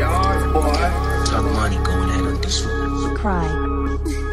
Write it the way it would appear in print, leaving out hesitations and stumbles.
Yards, boy. Tug money going ahead on this one. Kry.